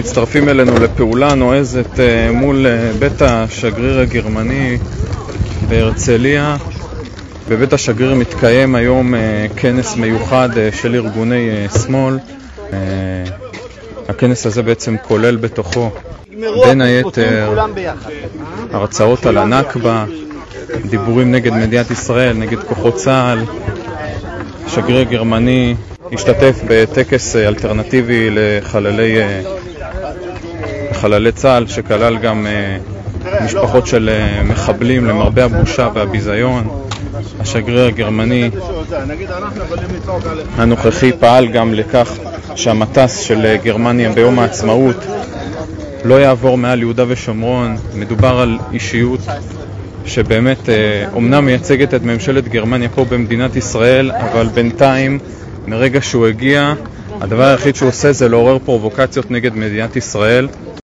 מצטרפים אלינו לפעולה נועזת מול בית השגריר הגרמני בהרצליה. בבית השגריר מתקיים היום כנס מיוחד של ארגוני שמאל. הכנס הזה בעצם כולל בתוכו בין היתר הרצאות על הנכבה, דיבורים נגד מדינת ישראל, נגד כוחות צה"ל. השגריר הגרמני השתתף בטקס אלטרנטיבי לחללי צה"ל, שכלל גם משפחות של מחבלים, למרבה הבושה והביזיון. השגריר הגרמני הנוכחי פעל גם לכך שהמטס של גרמניה ביום העצמאות לא יעבור מעל יהודה ושומרון. מדובר על אישיות שבאמת אומנם מייצגת את ממשלת גרמניה פה במדינת ישראל, אבל בינתיים מרגע שהוא הגיע, הדבר היחיד שהוא עושה זה לעורר פרובוקציות נגד מדינת ישראל.